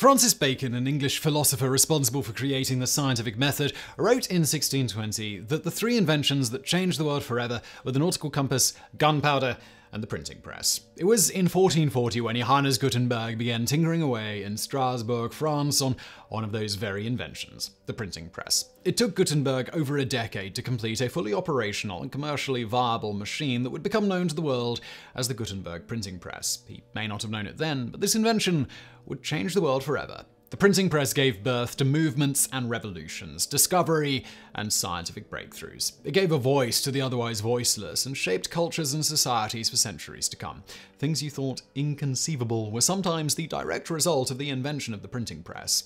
Francis Bacon, an English philosopher responsible for creating the scientific method, wrote in 1620 that the three inventions that changed the world forever were the nautical compass, gunpowder, and the printing press. It was in 1440 when Johannes Gutenberg began tinkering away in Strasbourg, France, on one of those very inventions, the printing press. It took Gutenberg over a decade to complete a fully operational and commercially viable machine that would become known to the world as the Gutenberg printing press. He may not have known it then, but this invention would change the world forever. The printing press gave birth to movements and revolutions, discovery and scientific breakthroughs. It gave a voice to the otherwise voiceless and shaped cultures and societies for centuries to come. Things you thought inconceivable were sometimes the direct result of the invention of the printing press.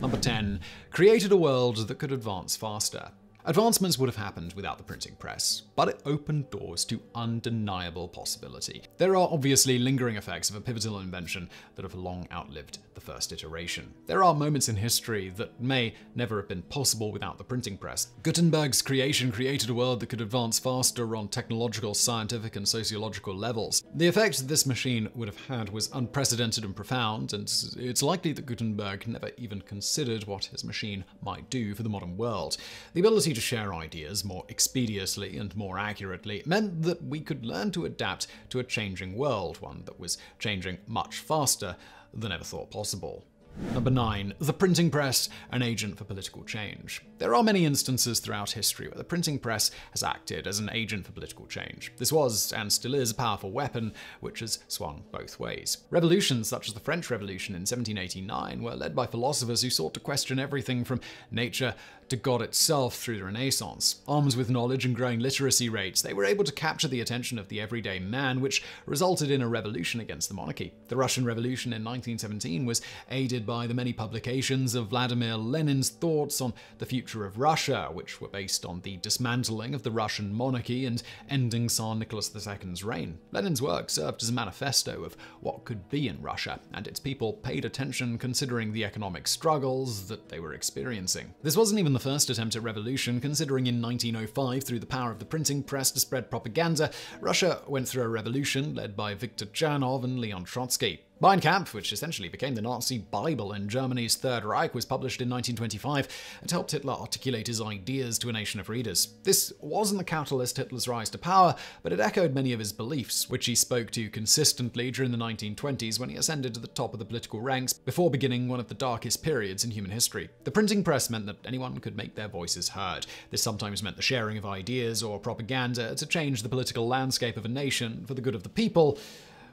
Number 10, created a world that could advance faster. Advancements would have happened without the printing press, but it opened doors to undeniable possibility. There are obviously lingering effects of a pivotal invention that have long outlived the first iteration. There are moments in history that may never have been possible without the printing press. Gutenberg's creation created a world that could advance faster on technological, scientific, and sociological levels. The effect this machine would have had was unprecedented and profound, and it's likely that Gutenberg never even considered what his machine might do for the modern world. The ability to share ideas more expeditiously and more accurately meant that we could learn to adapt to a changing world, one that was changing much faster than ever thought possible. Number 9, the printing press, an agent for political change. There are many instances throughout history where the printing press has acted as an agent for political change. This was, and still is, a powerful weapon which has swung both ways. Revolutions such as the French Revolution in 1789 were led by philosophers who sought to question everything from nature to God itself through the Renaissance. Armed with knowledge and growing literacy rates, they were able to capture the attention of the everyday man, which resulted in a revolution against the monarchy. The Russian Revolution in 1917 was aided by the many publications of Vladimir Lenin's thoughts on the future of Russia, which were based on the dismantling of the Russian monarchy and ending Tsar Nicholas II's reign. Lenin's work served as a manifesto of what could be in Russia, and its people paid attention considering the economic struggles that they were experiencing. This wasn't even the first attempt at revolution, considering in 1905, through the power of the printing press to spread propaganda, Russia went through a revolution led by Viktor Chernov and Leon Trotsky. Mein Kampf, which essentially became the Nazi Bible in Germany's Third Reich, was published in 1925 and helped Hitler articulate his ideas to a nation of readers. This wasn't the catalyst Hitler's rise to power, but it echoed many of his beliefs, which he spoke to consistently during the 1920s when he ascended to the top of the political ranks before beginning one of the darkest periods in human history. The printing press meant that anyone could make their voices heard. This sometimes meant the sharing of ideas or propaganda to change the political landscape of a nation for the good of the people,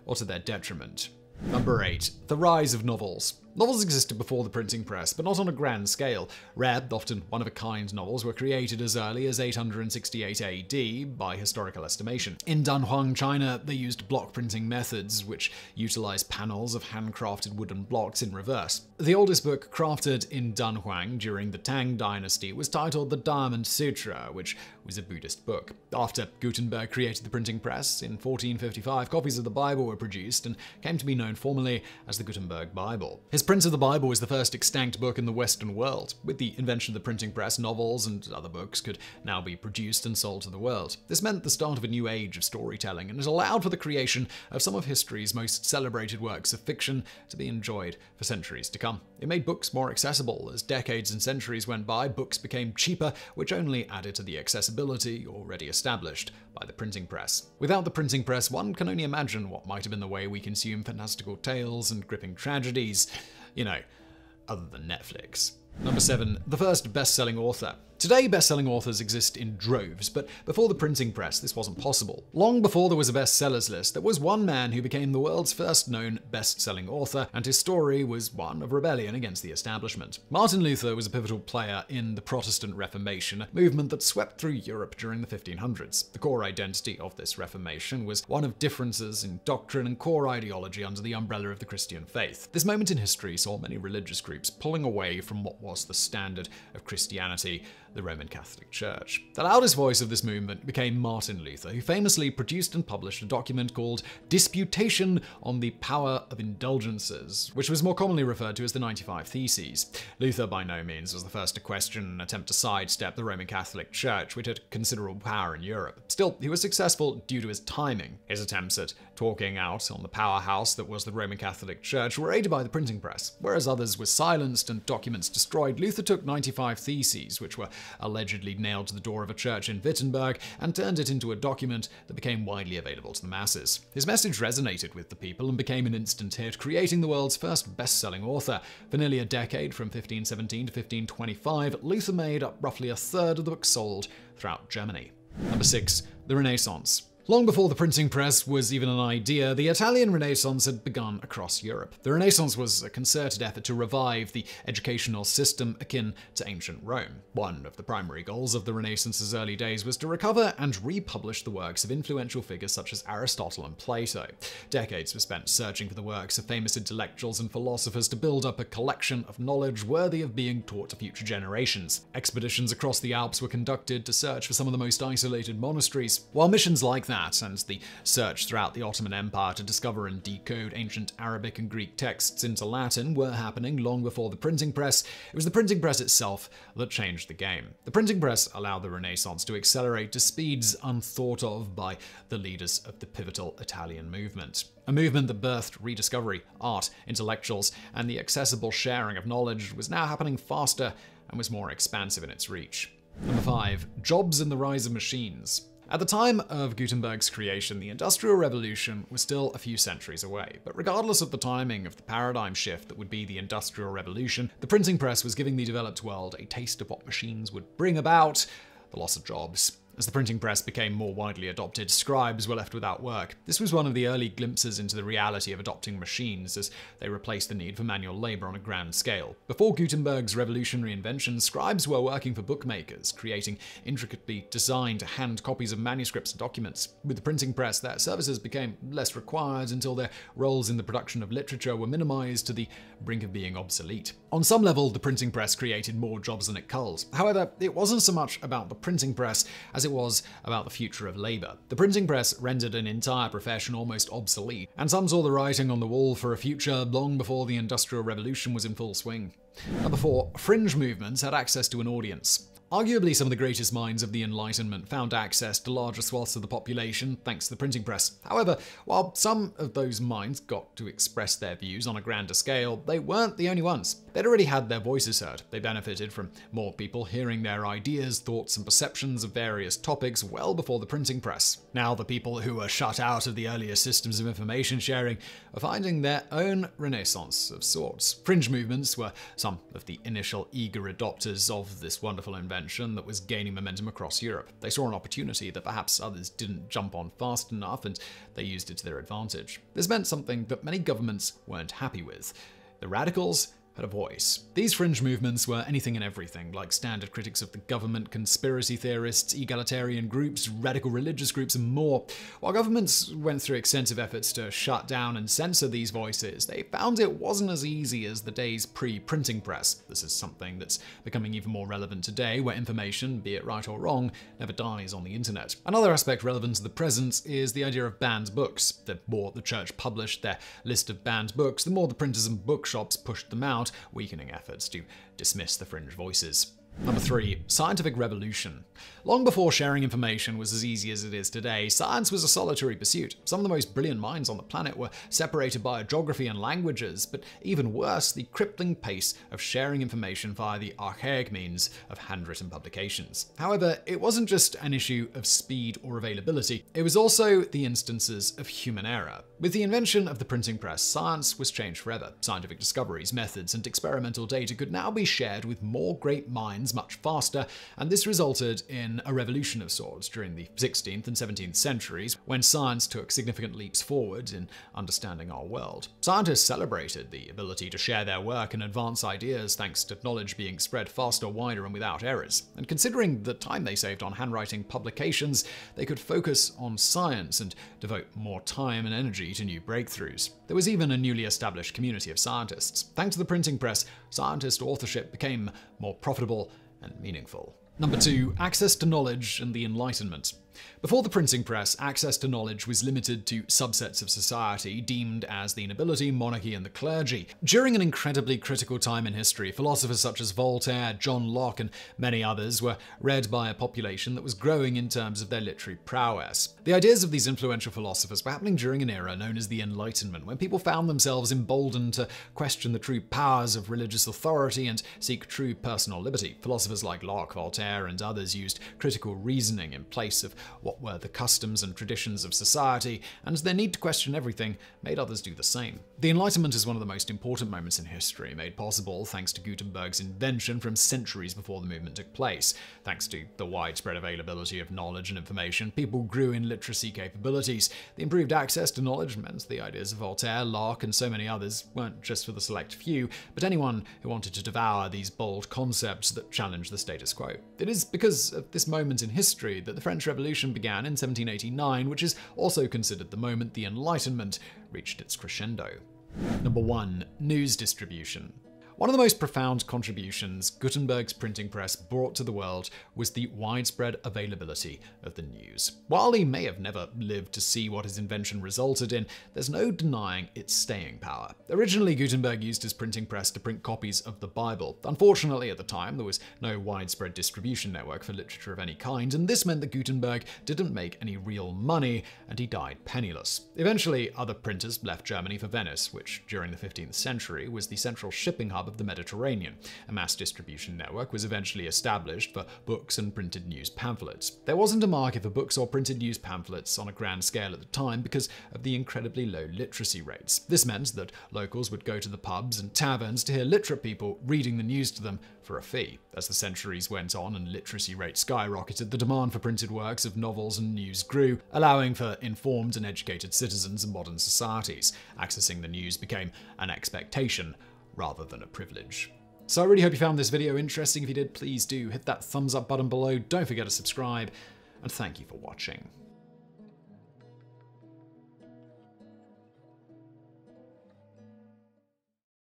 or to their detriment. Number 8, the rise of novels. Novels existed before the printing press, but not on a grand scale. Rare, often one-of-a-kind novels were created as early as 868 AD by historical estimation. In Dunhuang, China, they used block printing methods, which utilized panels of handcrafted wooden blocks in reverse. The oldest book crafted in Dunhuang during the Tang Dynasty was titled The Diamond Sutra, which was a Buddhist book. After Gutenberg created the printing press, in 1455, copies of the Bible were produced and came to be known formally as the Gutenberg Bible. The print of the Bible was the first extant book in the Western world. With the invention of the printing press, novels and other books could now be produced and sold to the world. This meant the start of a new age of storytelling, and it allowed for the creation of some of history's most celebrated works of fiction to be enjoyed for centuries to come. It made books more accessible. As decades and centuries went by, books became cheaper, which only added to the accessibility already established by the printing press. Without the printing press, one can only imagine what might have been the way we consume fantastical tales and gripping tragedies. You know, other than Netflix. Number 7, the first best-selling author. Today, best-selling authors exist in droves, but before the printing press, this wasn't possible. Long before there was a bestsellers list, there was one man who became the world's first known best-selling author, and his story was one of rebellion against the establishment. Martin Luther was a pivotal player in the Protestant Reformation, a movement that swept through Europe during the 1500s. The core identity of this Reformation was one of differences in doctrine and core ideology under the umbrella of the Christian faith. This moment in history saw many religious groups pulling away from what was the standard of Christianity, the Roman Catholic Church. The loudest voice of this movement became Martin Luther, who famously produced and published a document called Disputation on the Power of Indulgences, which was more commonly referred to as the 95 Theses. Luther by no means was the first to question and attempt to sidestep the Roman Catholic Church, which had considerable power in Europe. Still, he was successful due to his timing. His attempts at talking out on the powerhouse that was the Roman Catholic Church were aided by the printing press. Whereas others were silenced and documents destroyed, Luther took 95 Theses, which were allegedly nailed to the door of a church in Wittenberg, and turned it into a document that became widely available to the masses. His message resonated with the people and became an instant hit, creating the world's first best-selling author. For nearly a decade, from 1517 to 1525, Luther made up roughly a third of the books sold throughout Germany. Number 6. The Renaissance. Long before the printing press was even an idea, the Italian Renaissance had begun across Europe. The Renaissance was a concerted effort to revive the educational system akin to ancient Rome. One of the primary goals of the Renaissance's early days was to recover and republish the works of influential figures such as Aristotle and Plato. Decades were spent searching for the works of famous intellectuals and philosophers to build up a collection of knowledge worthy of being taught to future generations. Expeditions across the Alps were conducted to search for some of the most isolated monasteries, while missions like that and the search throughout the Ottoman Empire to discover and decode ancient Arabic and Greek texts into Latin were happening long before the printing press. It was the printing press itself that changed the game. The printing press allowed the Renaissance to accelerate to speeds unthought of by the leaders of the pivotal Italian movement. A movement that birthed rediscovery, art, intellectuals, and the accessible sharing of knowledge was now happening faster and was more expansive in its reach. Number 5. Jobs and the rise of machines. At the time of Gutenberg's creation, the Industrial Revolution was still a few centuries away. But regardless of the timing of the paradigm shift that would be the Industrial Revolution, the printing press was giving the developed world a taste of what machines would bring about: the loss of jobs. As the printing press became more widely adopted, scribes were left without work. This was one of the early glimpses into the reality of adopting machines as they replaced the need for manual labor on a grand scale. Before Gutenberg's revolutionary invention, scribes were working for bookmakers, creating intricately designed hand copies of manuscripts and documents. With the printing press, their services became less required until their roles in the production of literature were minimized to the brink of being obsolete. On some level, the printing press created more jobs than it culled. However, it wasn't so much about the printing press as it was about the future of labor. The printing press rendered an entire profession almost obsolete, and some saw the writing on the wall for a future long before the Industrial Revolution was in full swing. Number 4. Fringe movements had access to an audience. Arguably, some of the greatest minds of the Enlightenment found access to larger swaths of the population thanks to the printing press. However, while some of those minds got to express their views on a grander scale, they weren't the only ones. They'd already had their voices heard. They benefited from more people hearing their ideas, thoughts, and perceptions of various topics well before the printing press. Now, the people who were shut out of the earlier systems of information sharing are finding their own renaissance of sorts. Fringe movements were some of the initial eager adopters of this wonderful invention that was gaining momentum across Europe. They saw an opportunity that perhaps others didn't jump on fast enough, and they used it to their advantage. This meant something that many governments weren't happy with. The radicals had a voice. These fringe movements were anything and everything, like standard critics of the government, conspiracy theorists, egalitarian groups, radical religious groups, and more. While governments went through extensive efforts to shut down and censor these voices, they found it wasn't as easy as the days pre-printing press. This is something that's becoming even more relevant today, where information, be it right or wrong, never dies on the internet. Another aspect relevant to the present is the idea of banned books. The more the church published their list of banned books, the more the printers and bookshops pushed them out, weakening efforts to dismiss the fringe voices. Number 3. Scientific Revolution. Long before sharing information was as easy as it is today, science was a solitary pursuit. Some of the most brilliant minds on the planet were separated by geography and languages, but even worse, the crippling pace of sharing information via the archaic means of handwritten publications. However, it wasn't just an issue of speed or availability, it was also the instances of human error. With the invention of the printing press, science was changed forever. Scientific discoveries, methods, and experimental data could now be shared with more great minds much faster, and this resulted in a revolution of sorts during the 16th and 17th centuries, when science took significant leaps forward in understanding our world. Scientists celebrated the ability to share their work and advance ideas thanks to knowledge being spread faster, wider, and without errors. And considering the time they saved on handwriting publications, they could focus on science and devote more time and energy to new breakthroughs. There was even a newly established community of scientists. Thanks to the printing press, scientist authorship became more profitable and meaningful. Number 2. Access to knowledge and the Enlightenment. Before the printing press, access to knowledge was limited to subsets of society deemed as the nobility, monarchy, and the clergy. During an incredibly critical time in history, philosophers such as Voltaire, John Locke, and many others were read by a population that was growing in terms of their literary prowess. The ideas of these influential philosophers were happening during an era known as the Enlightenment, when people found themselves emboldened to question the true powers of religious authority and seek true personal liberty. Philosophers like Locke, Voltaire, and others used critical reasoning in place of what were the customs and traditions of society, and their need to question everything made others do the same. The Enlightenment is one of the most important moments in history, made possible thanks to Gutenberg's invention from centuries before the movement took place. Thanks to the widespread availability of knowledge and information, people grew in literacy capabilities. The improved access to knowledge meant the ideas of Voltaire, Locke, and so many others weren't just for the select few, but anyone who wanted to devour these bold concepts that challenged the status quo. It is because of this moment in history that the French Revolution began in 1789, which is also considered the moment the Enlightenment reached its crescendo. Number 1. News distribution. One of the most profound contributions Gutenberg's printing press brought to the world was the widespread availability of the news. While he may have never lived to see what his invention resulted in, there's no denying its staying power. Originally, Gutenberg used his printing press to print copies of the Bible. Unfortunately, at the time, there was no widespread distribution network for literature of any kind, and this meant that Gutenberg didn't make any real money, and he died penniless. Eventually, other printers left Germany for Venice, which during the 15th century was the central shipping hub of the Mediterranean. A mass distribution network was eventually established for books and printed news pamphlets. There wasn't a market for books or printed news pamphlets on a grand scale at the time because of the incredibly low literacy rates. This meant that locals would go to the pubs and taverns to hear literate people reading the news to them for a fee. As the centuries went on and literacy rates skyrocketed, the demand for printed works of novels and news grew, allowing for informed and educated citizens in modern societies. Accessing the news became an expectation rather than a privilege. So I really hope you found this video interesting. If you did, please do hit that thumbs up button below. Don't forget to subscribe, and thank you for watching.